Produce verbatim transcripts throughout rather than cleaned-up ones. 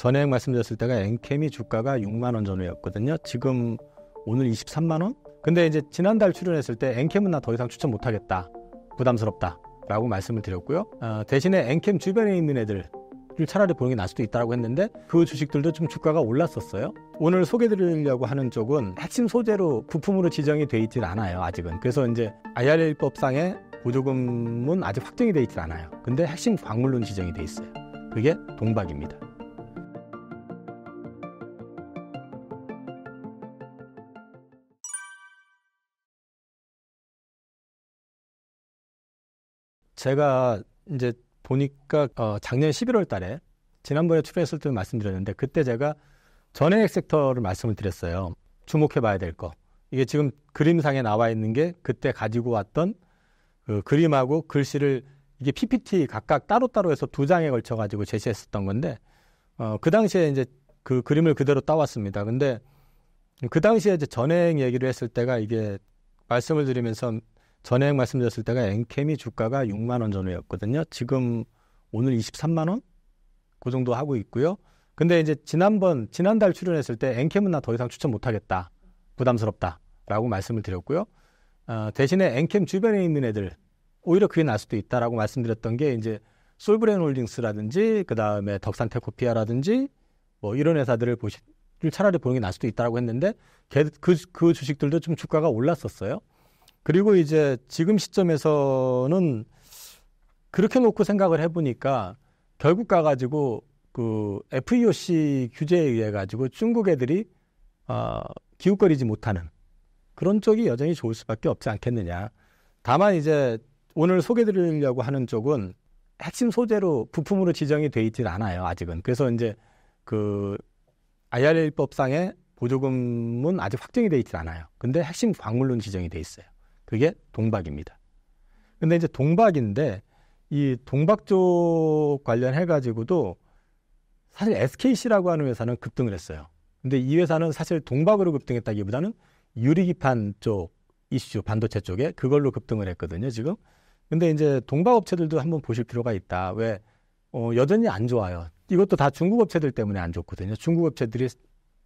전에 말씀드렸을 때가 엔켐이 주가가 육만 원 전후였거든요. 지금 오늘 이십삼만 원? 근데 이제 지난달 출연했을 때 엔켐은 나 더 이상 추천 못하겠다, 부담스럽다 라고 말씀을 드렸고요. 어, 대신에 엔켐 주변에 있는 애들을 차라리 보는 게 나을 수도 있다고 했는데 그 주식들도 좀 주가가 올랐었어요. 오늘 소개드리려고 하는 쪽은 핵심 소재로 부품으로 지정이 돼 있진 않아요, 아직은. 그래서 이제 아이알에이법상의 보조금은 아직 확정이 돼 있진 않아요. 근데 핵심 광물론 지정이 돼 있어요. 그게 동박입니다. 제가 이제 보니까 어 작년 십일월 달에 지난번에 출연했을 때 말씀드렸는데, 그때 제가 전해액 섹터를 말씀을 드렸어요. 주목해 봐야 될 거. 이게 지금 그림상에 나와 있는 게 그때 가지고 왔던 그 그림하고 글씨를 이게 피피티 각각 따로따로 해서 두 장에 걸쳐 가지고 제시했었던 건데, 어 그 당시에 이제 그 그림을 그대로 따왔습니다. 근데 그 당시에 이제 전해액 얘기를 했을 때가, 이게 말씀을 드리면서 전액 말씀드렸을 때가 엔켐이 주가가 육만 원 전후였거든요. 지금 오늘 이십삼만 원? 그 정도 하고 있고요. 근데 이제 지난번, 지난달 출연했을 때 엔켐은 나 더 이상 추천 못하겠다, 부담스럽다 라고 말씀을 드렸고요. 어, 대신에 엔켐 주변에 있는 애들, 오히려 그게 날 수도 있다라고 말씀드렸던 게 이제 솔브렌 홀딩스라든지, 그 다음에 덕산테코피아라든지 뭐 이런 회사들을 보시, 차라리 보는 게 날 수도 있다라고 했는데 그, 그 주식들도 좀 주가가 올랐었어요. 그리고 이제 지금 시점에서는 그렇게 놓고 생각을 해보니까 결국 가가지고 그 에프이오씨 규제에 의해 가지고 중국 애들이 어, 기웃거리지 못하는 그런 쪽이 여전히 좋을 수밖에 없지 않겠느냐. 다만 이제 오늘 소개드리려고 하는 쪽은 핵심 소재로 부품으로 지정이 돼 있진 않아요, 아직은. 그래서 이제 그 아이알에이법상의 보조금은 아직 확정이 돼 있진 않아요. 근데 핵심 광물론 지정이 돼 있어요. 그게 동박입니다. 근데 이제 동박인데, 이 동박 쪽 관련해가지고도 사실 에스케이씨라고 하는 회사는 급등을 했어요. 근데 이 회사는 사실 동박으로 급등했다기보다는 유리기판 쪽 이슈, 반도체 쪽에 그걸로 급등을 했거든요, 지금. 근데 이제 동박 업체들도 한번 보실 필요가 있다. 왜? 어, 여전히 안 좋아요. 이것도 다 중국 업체들 때문에 안 좋거든요. 중국 업체들이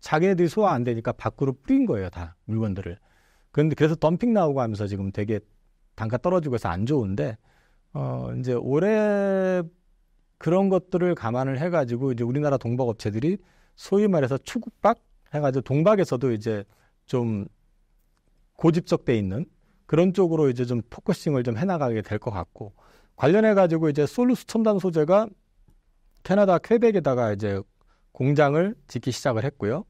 자기네들이 소화 안 되니까 밖으로 뿌린 거예요, 다 물건들을. 근데 그래서 덤핑 나오고 하면서 지금 되게 단가 떨어지고 해서 안 좋은데, 어, 이제 올해 그런 것들을 감안을 해가지고 이제 우리나라 동박 업체들이 소위 말해서 초국박 해가지고 동박에서도 이제 좀 고집적돼 있는 그런 쪽으로 이제 좀 포커싱을 좀 해나가게 될 것 같고, 관련해가지고 이제 솔루스 첨단 소재가 캐나다 퀘벡에다가 이제 공장을 짓기 시작을 했고요.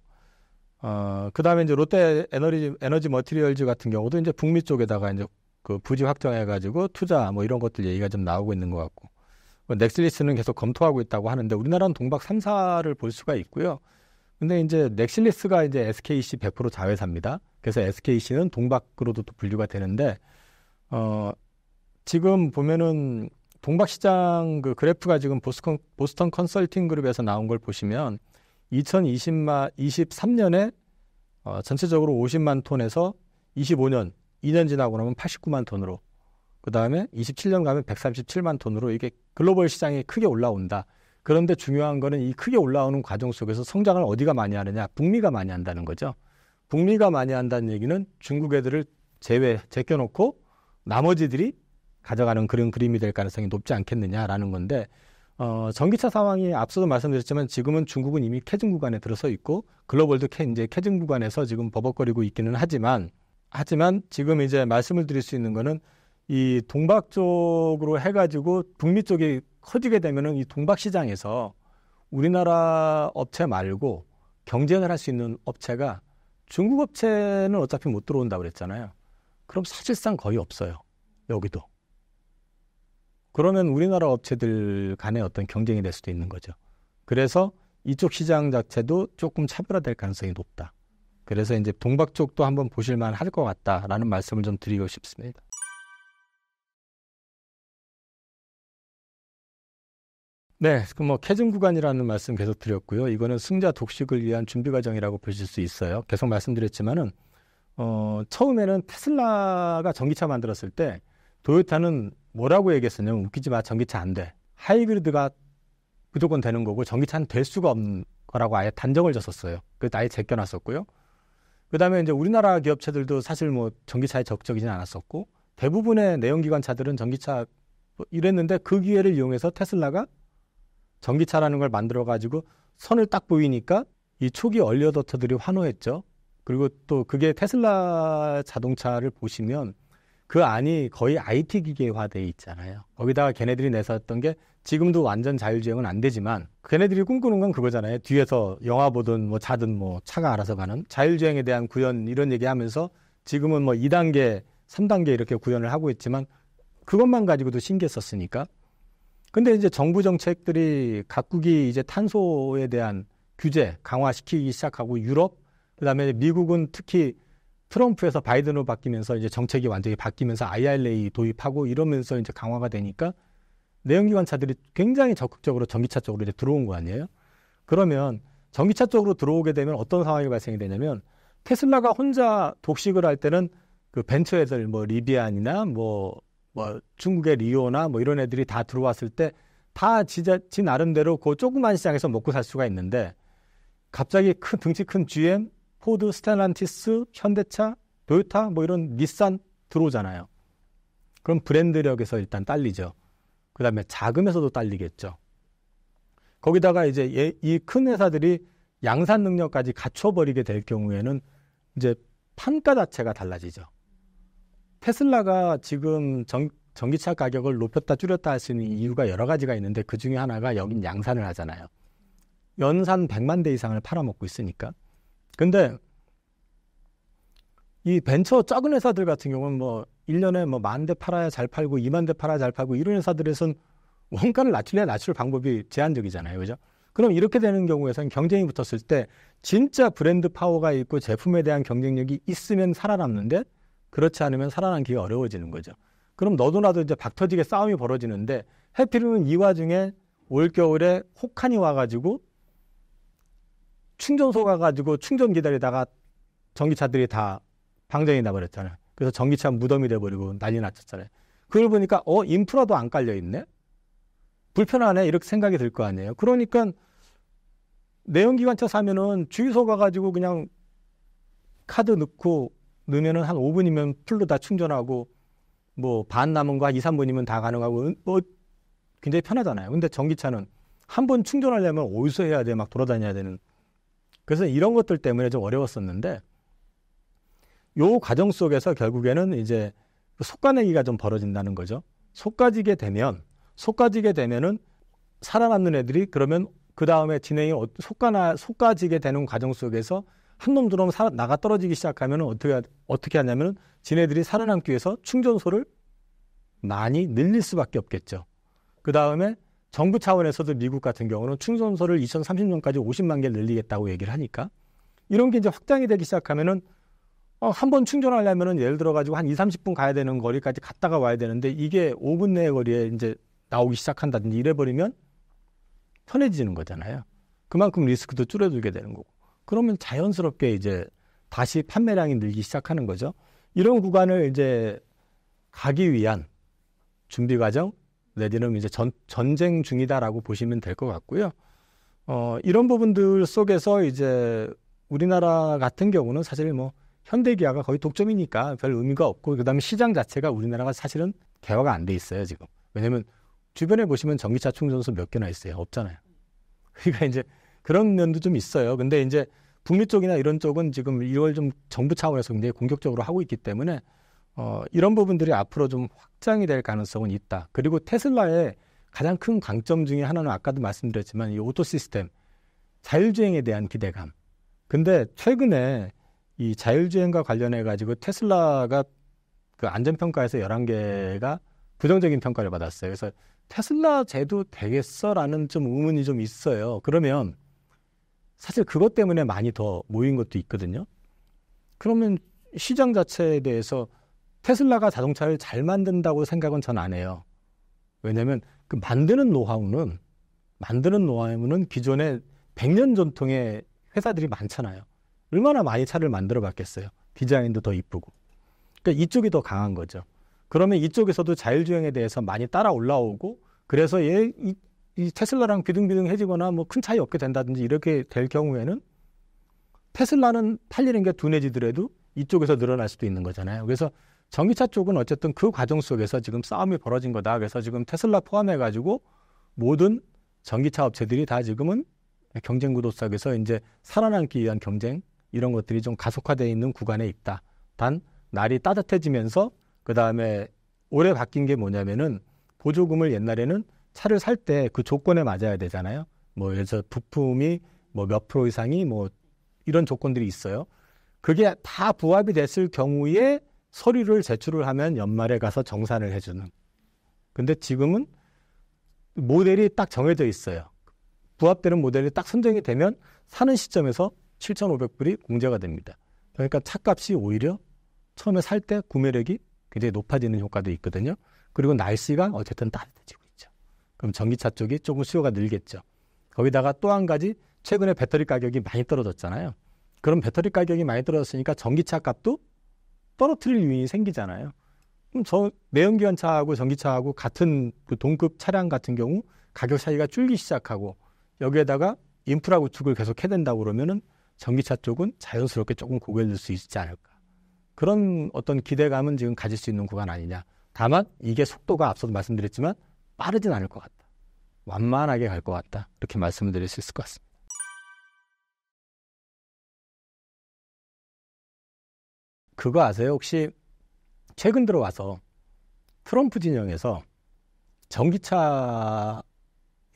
어, 그 다음에 이제 롯데 에너지, 에너지 머티리얼즈 같은 경우도 이제 북미 쪽에다가 이제 그 부지 확정해가지고 투자 뭐 이런 것들 얘기가 좀 나오고 있는 것 같고, 넥실리스는 계속 검토하고 있다고 하는데, 우리나라는 동박 삼 사를 볼 수가 있고요. 근데 이제 넥실리스가 이제 에스케이씨 백 퍼센트 자회사입니다. 그래서 에스케이씨는 동박으로도 또 분류가 되는데, 어, 지금 보면은 동박 시장 그 그래프가 지금 보스콘, 보스턴 컨설팅 그룹에서 나온 걸 보시면 이천이십삼 년에 어, 전체적으로 오십만 톤에서 이십오 년, 이 년 지나고 나면 팔십구만 톤으로, 그 다음에 이십칠 년 가면 백삼십칠만 톤으로 이게 글로벌 시장이 크게 올라온다. 그런데 중요한 거는 이 크게 올라오는 과정 속에서 성장을 어디가 많이 하느냐, 북미가 많이 한다는 거죠. 북미가 많이 한다는 얘기는 중국 애들을 제외, 제껴놓고 나머지들이 가져가는 그런 그림이 될 가능성이 높지 않겠느냐라는 건데, 어, 전기차 상황이 앞서도 말씀드렸지만 지금은 중국은 이미 캐증 구간에 들어서 있고, 글로벌도 캐, 이제 캐증 구간에서 지금 버벅거리고 있기는 하지만, 하지만 지금 이제 말씀을 드릴 수 있는 거는 이 동박 쪽으로 해가지고 북미 쪽이 커지게 되면은 이 동박 시장에서 우리나라 업체 말고 경쟁을 할 수 있는 업체가, 중국 업체는 어차피 못 들어온다고 그랬잖아요. 그럼 사실상 거의 없어요, 여기도. 그러면 우리나라 업체들 간의 어떤 경쟁이 될 수도 있는 거죠. 그래서 이쪽 시장 자체도 조금 차별화될 가능성이 높다. 그래서 이제 동박 쪽도 한번 보실만 할 것 같다라는 말씀을 좀 드리고 싶습니다. 네, 그 뭐 캐증 구간이라는 말씀 계속 드렸고요. 이거는 승자 독식을 위한 준비 과정이라고 보실 수 있어요. 계속 말씀드렸지만은 어, 처음에는 테슬라가 전기차 만들었을 때 도요타는 뭐라고 얘기했었냐면, 웃기지 마, 전기차 안 돼. 하이브리드가 무조건 되는 거고 전기차는 될 수가 없는 거라고 아예 단정을 졌었어요. 그 아예 제껴놨었고요. 그 다음에 이제 우리나라 기업체들도 사실 뭐 전기차에 적극적이진 않았었고, 대부분의 내연기관차들은 전기차 이랬는데, 그 기회를 이용해서 테슬라가 전기차라는 걸 만들어가지고 선을 딱 보이니까 이 초기 얼리어답터들이 환호했죠. 그리고 또 그게 테슬라 자동차를 보시면 그 안이 거의 아이티 기계화되어 있잖아요. 거기다가 걔네들이 내세웠던 게, 지금도 완전 자율주행은 안 되지만 걔네들이 꿈꾸는 건 그거잖아요. 뒤에서 영화 보든 뭐 자든 뭐 차가 알아서 가는 자율주행에 대한 구현, 이런 얘기하면서 지금은 뭐 이 단계, 삼 단계 이렇게 구현을 하고 있지만 그것만 가지고도 신기했었으니까. 근데 이제 정부 정책들이 각국이 이제 탄소에 대한 규제 강화시키기 시작하고, 유럽, 그다음에 미국은 특히 트럼프에서 바이든으로 바뀌면서 이제 정책이 완전히 바뀌면서 아이알에이 도입하고 이러면서 이제 강화가 되니까 내연기관차들이 굉장히 적극적으로 전기차 쪽으로 이제 들어온 거 아니에요? 그러면 전기차 쪽으로 들어오게 되면 어떤 상황이 발생이 되냐면, 테슬라가 혼자 독식을 할 때는 그 벤처 애들 뭐 리비안이나 뭐, 뭐 중국의 리오나 뭐 이런 애들이 다 들어왔을 때 다 진짜 지 나름대로 그 조그만 시장에서 먹고 살 수가 있는데, 갑자기 큰 등치 큰 지엠, 포드, 스텔란티스, 현대차, 도요타 뭐 이런 닛산 들어오잖아요. 그럼 브랜드력에서 일단 딸리죠. 그 다음에 자금에서도 딸리겠죠. 거기다가 이제 이 큰 회사들이 양산 능력까지 갖춰버리게 될 경우에는 이제 판가 자체가 달라지죠. 테슬라가 지금 전, 전기차 가격을 높였다 줄였다 할 수 있는 이유가 여러 가지가 있는데, 그 중에 하나가 여긴 양산을 하잖아요. 연산 백만 대 이상을 팔아먹고 있으니까. 근데 이 벤처 작은 회사들 같은 경우는 뭐 일 년에 뭐 만 대 팔아야 잘 팔고 이만 대 팔아야 잘 팔고, 이런 회사들에선 원가를 낮추려야 낮출 방법이 제한적이잖아요. 그죠? 그럼 이렇게 되는 경우에선 경쟁이 붙었을 때 진짜 브랜드 파워가 있고 제품에 대한 경쟁력이 있으면 살아남는데, 그렇지 않으면 살아남기가 어려워지는 거죠. 그럼 너도 나도 이제 박터지게 싸움이 벌어지는데, 해피룸은 이 와중에 올겨울에 혹한이 와가지고 충전소 가가지고 충전 기다리다가 전기차들이 다 방전이 나버렸잖아요. 그래서 전기차 무덤이 돼버리고 난리 났었잖아요. 그걸 보니까 어 인프라도 안 깔려있네? 불편하네? 이렇게 생각이 들 거 아니에요. 그러니까 내연기관차 사면은 주유소 가가지고 그냥 카드 넣고 넣으면은 한 오 분이면 풀로 다 충전하고, 뭐 반 남은 거 한 이, 삼 분이면 다 가능하고 뭐 굉장히 편하잖아요. 근데 전기차는 한 번 충전하려면 어디서 해야 돼? 막 돌아다녀야 되는. 그래서 이런 것들 때문에 좀 어려웠었는데, 요 과정 속에서 결국에는 이제 속가내기가 좀 벌어진다는 거죠. 속가지게 되면, 속가지게 되면은 살아남는 애들이 그러면 그 다음에 진행이 속가나, 속가지게 되는 과정 속에서 한 놈 두 놈 나가 떨어지기 시작하면 어떻게, 어떻게 하냐면은 지네들이 살아남기 위해서 충전소를 많이 늘릴 수밖에 없겠죠. 그 다음에 정부 차원에서도 미국 같은 경우는 충전소를 이천삼십 년까지 오십만 개 늘리겠다고 얘기를 하니까, 이런 게 이제 확장이 되기 시작하면은 어, 한 번 충전하려면은 예를 들어가지고 한 이, 삼십 분 가야 되는 거리까지 갔다가 와야 되는데, 이게 오 분 내 거리에 이제 나오기 시작한다든지 이래버리면 편해지는 거잖아요. 그만큼 리스크도 줄여들게 되는 거고. 그러면 자연스럽게 이제 다시 판매량이 늘기 시작하는 거죠. 이런 구간을 이제 가기 위한 준비 과정, 내지는 이제 전, 전쟁 중이다라고 보시면 될 것 같고요. 어, 이런 부분들 속에서 이제 우리나라 같은 경우는 사실 뭐 현대기아가 거의 독점이니까 별 의미가 없고, 그 다음에 시장 자체가 우리나라가 사실은 개화가 안 돼 있어요, 지금. 왜냐면 주변에 보시면 전기차 충전소 몇 개나 있어요? 없잖아요. 그러니까 이제 그런 면도 좀 있어요. 근데 이제 북미 쪽이나 이런 쪽은 지금 이걸 좀 정부 차원에서 굉장히 공격적으로 하고 있기 때문에 어, 이런 부분들이 앞으로 좀 확장이 될 가능성은 있다. 그리고 테슬라의 가장 큰 강점 중에 하나는 아까도 말씀드렸지만 이 오토 시스템, 자율주행에 대한 기대감. 근데 최근에 이 자율주행과 관련해가지고 테슬라가 그 안전평가에서 열한 개가 부정적인 평가를 받았어요. 그래서 테슬라 쟤도 되겠어? 라는 좀 의문이 좀 있어요. 그러면 사실 그것 때문에 많이 더 모인 것도 있거든요. 그러면 시장 자체에 대해서 테슬라가 자동차를 잘 만든다고 생각은 전 안 해요. 왜냐하면 그 만드는 노하우는 만드는 노하우는 기존의 백 년 전통의 회사들이 많잖아요. 얼마나 많이 차를 만들어 봤겠어요. 디자인도 더 이쁘고. 그러니까 이쪽이 더 강한 거죠. 그러면 이쪽에서도 자율주행에 대해서 많이 따라 올라오고, 그래서 얘, 이, 이 테슬라랑 비등비등해지거나 뭐 큰 차이 없게 된다든지 이렇게 될 경우에는 테슬라는 팔리는 게 둔해지더라도 이쪽에서 늘어날 수도 있는 거잖아요. 그래서 전기차 쪽은 어쨌든 그 과정 속에서 지금 싸움이 벌어진 거다. 그래서 지금 테슬라 포함해 가지고 모든 전기차 업체들이 다 지금은 경쟁 구도 속에서 이제 살아남기 위한 경쟁 이런 것들이 좀 가속화되어 있는 구간에 있다. 단 날이 따뜻해지면서 그 다음에 올해 바뀐 게 뭐냐면은 보조금을 옛날에는 차를 살 때 그 조건에 맞아야 되잖아요. 뭐 예를 들어서 부품이 뭐 몇 프로 이상이 뭐 이런 조건들이 있어요. 그게 다 부합이 됐을 경우에 서류를 제출을 하면 연말에 가서 정산을 해주는. 근데 지금은 모델이 딱 정해져 있어요. 부합되는 모델이 딱 선정이 되면 사는 시점에서 칠천오백 불이 공제가 됩니다. 그러니까 차값이 오히려 처음에 살 때 구매력이 굉장히 높아지는 효과도 있거든요. 그리고 날씨가 어쨌든 따뜻해지고 있죠. 그럼 전기차 쪽이 조금 수요가 늘겠죠. 거기다가 또 한 가지 최근에 배터리 가격이 많이 떨어졌잖아요. 그럼 배터리 가격이 많이 떨어졌으니까 전기차 값도 떨어뜨릴 유인이 생기잖아요. 그럼 저 내연기관 차하고 전기차하고 같은 그 동급 차량 같은 경우 가격 차이가 줄기 시작하고 여기에다가 인프라 구축을 계속 해야 된다고 그러면은 전기차 쪽은 자연스럽게 조금 고개를 들 수 있지 않을까. 그런 어떤 기대감은 지금 가질 수 있는 구간 아니냐. 다만 이게 속도가 앞서도 말씀드렸지만 빠르진 않을 것 같다. 완만하게 갈 것 같다. 이렇게 말씀을 드릴 수 있을 것 같습니다. 그거 아세요? 혹시 최근 들어와서 트럼프 진영에서 전기차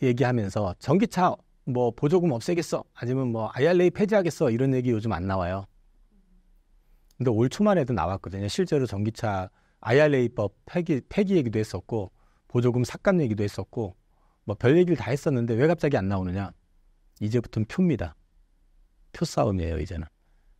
얘기하면서 전기차 뭐 보조금 없애겠어 아니면 뭐 아이알에이 폐지하겠어 이런 얘기 요즘 안 나와요. 근데 올 초만 해도 나왔거든요. 실제로 전기차 아이알에이법 폐기, 폐기 얘기도 했었고 보조금 삭감 얘기도 했었고 뭐 별 얘기를 다 했었는데 왜 갑자기 안 나오느냐. 이제부터는 표입니다. 표 싸움이에요 이제는.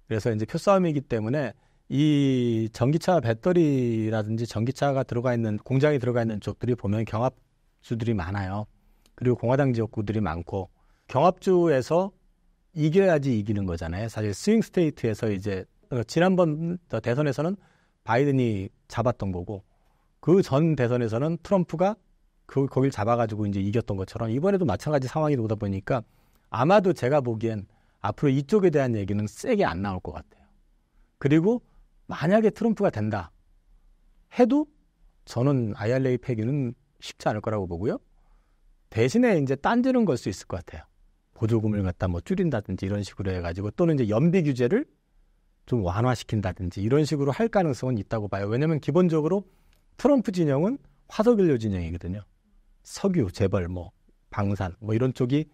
그래서 이제 표 싸움이기 때문에 이 전기차 배터리라든지 전기차가 들어가 있는 공장이 들어가 있는 쪽들이 보면 경합주들이 많아요. 그리고 공화당 지역구들이 많고 경합주에서 이겨야지 이기는 거잖아요. 사실 스윙 스테이트에서 이제 지난번 대선에서는 바이든이 잡았던 거고 그 전 대선에서는 트럼프가 그 거길 잡아가지고 이제 이겼던 것처럼 이번에도 마찬가지 상황이 오다 보니까 아마도 제가 보기엔 앞으로 이쪽에 대한 얘기는 세게 안 나올 것 같아요. 그리고 만약에 트럼프가 된다 해도 저는 아이알에이 폐기는 쉽지 않을 거라고 보고요. 대신에 이제 딴지는 걸 수 있을 것 같아요. 보조금을 갖다 뭐 줄인다든지 이런 식으로 해가지고 또는 이제 연비 규제를 좀 완화시킨다든지 이런 식으로 할 가능성은 있다고 봐요. 왜냐하면 기본적으로 트럼프 진영은 화석연료 진영이거든요. 석유, 재벌, 뭐 방산 뭐 이런 쪽이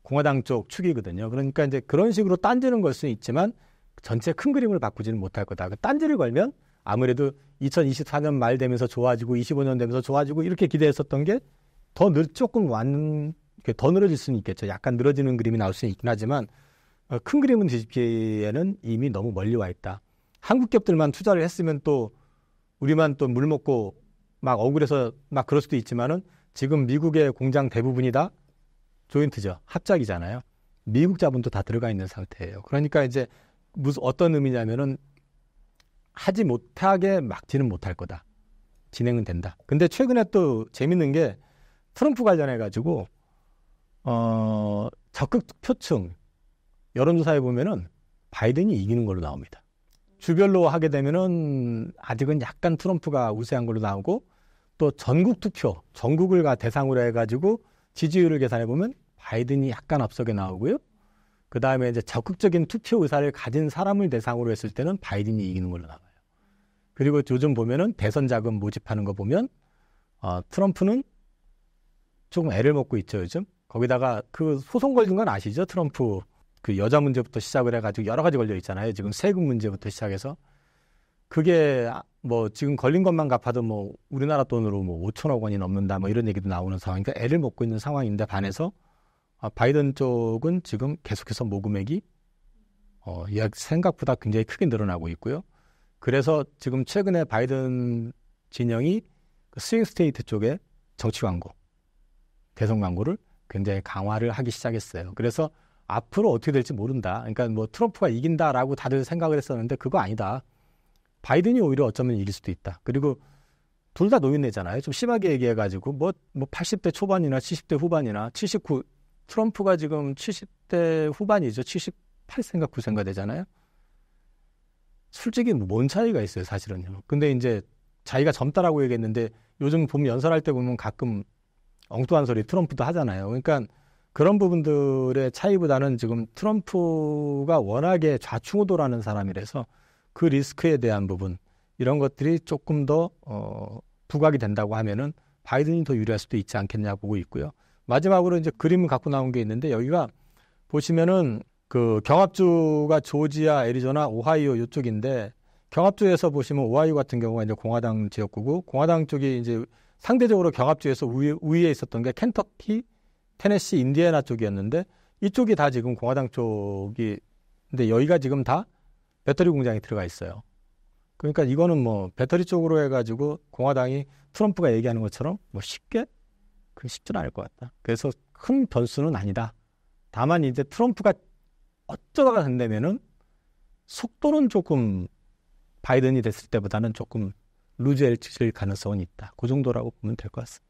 공화당 쪽 축이거든요. 그러니까 이제 그런 식으로 딴지는 걸 수는 있지만 전체 큰 그림을 바꾸지는 못할 거다. 딴지를 걸면 아무래도 이천이십사 년 말 되면서 좋아지고 이십오 년 되면서 좋아지고 이렇게 기대했었던 게 더 늘 조금 완, 더 늘어질 수는 있겠죠. 약간 늘어지는 그림이 나올 수는 있긴 하지만 큰 그림은 뒤집기에는 이미 너무 멀리 와 있다. 한국 기업들만 투자를 했으면 또 우리만 또 물 먹고 막 억울해서 막 그럴 수도 있지만은 지금 미국의 공장 대부분이 다 조인트죠. 합작이잖아요. 미국 자본도 다 들어가 있는 상태예요. 그러니까 이제 무슨 어떤 의미냐면은 하지 못하게 막지는 못할 거다. 진행은 된다. 근데 최근에 또 재밌는 게 트럼프 관련해가지고 어, 적극 표층 여론조사에 보면은 바이든이 이기는 걸로 나옵니다. 주별로 하게 되면은 아직은 약간 트럼프가 우세한 걸로 나오고 또 전국 투표, 전국을 가 대상으로 해가지고 지지율을 계산해 보면 바이든이 약간 앞서게 나오고요. 그 다음에 이제 적극적인 투표 의사를 가진 사람을 대상으로 했을 때는 바이든이 이기는 걸로 나와요. 그리고 요즘 보면은 대선 자금 모집하는 거 보면 어, 트럼프는 조금 애를 먹고 있죠 요즘. 거기다가 그 소송 걸린 건 아시죠? 트럼프 그 여자 문제부터 시작을 해가지고 여러 가지 걸려 있잖아요. 지금 세금 문제부터 시작해서 그게 뭐 지금 걸린 것만 갚아도 뭐 우리나라 돈으로 뭐 오천억 원이 넘는다 뭐 이런 얘기도 나오는 상황이니까 애를 먹고 있는 상황인데 반해서 아, 바이든 쪽은 지금 계속해서 모금액이 어, 생각보다 굉장히 크게 늘어나고 있고요. 그래서 지금 최근에 바이든 진영이 그 스윙 스테이트 쪽에 정치 광고 대선 광고를 굉장히 강화를 하기 시작했어요. 그래서 앞으로 어떻게 될지 모른다. 그러니까 뭐 트럼프가 이긴다라고 다들 생각을 했었는데 그거 아니다. 바이든이 오히려 어쩌면 이길 수도 있다. 그리고 둘 다 노인네잖아요. 좀 심하게 얘기해가지고 뭐, 뭐 팔십 대 초반이나 칠십 대 후반이나 칠십구 트럼프가 지금 칠십 대 후반이죠. 칠십팔 세인가 구세인가 되잖아요. 솔직히 뭔 차이가 있어요, 사실은요. 근데 이제 자기가 젊다라고 얘기했는데 요즘 보면 연설할 때 보면 가끔 엉뚱한 소리 트럼프도 하잖아요. 그러니까 그런 부분들의 차이보다는 지금 트럼프가 워낙에 좌충우돌하는 사람이라서 그 리스크에 대한 부분 이런 것들이 조금 더 어, 부각이 된다고 하면은 바이든이 더 유리할 수도 있지 않겠냐 보고 있고요. 마지막으로 이제 그림을 갖고 나온 게 있는데 여기가 보시면은 그 경합주가 조지아, 애리조나, 오하이오 이쪽인데 경합주에서 보시면 오하이오 같은 경우가 이제 공화당 지역구고 공화당 쪽이 이제 상대적으로 경합주에서 우위, 우위에 있었던 게 켄터키, 테네시, 인디애나 쪽이었는데 이쪽이 다 지금 공화당 쪽이 근데 여기가 지금 다 배터리 공장이 들어가 있어요. 그러니까 이거는 뭐 배터리 쪽으로 해가지고 공화당이 트럼프가 얘기하는 것처럼 뭐 쉽게 그게 쉽진 않을 것 같다. 그래서 큰 변수는 아니다. 다만 이제 트럼프가 어쩌다가 된다면은 속도는 조금 바이든이 됐을 때보다는 조금 루즈해질 가능성은 있다. 그 정도라고 보면 될 것 같습니다.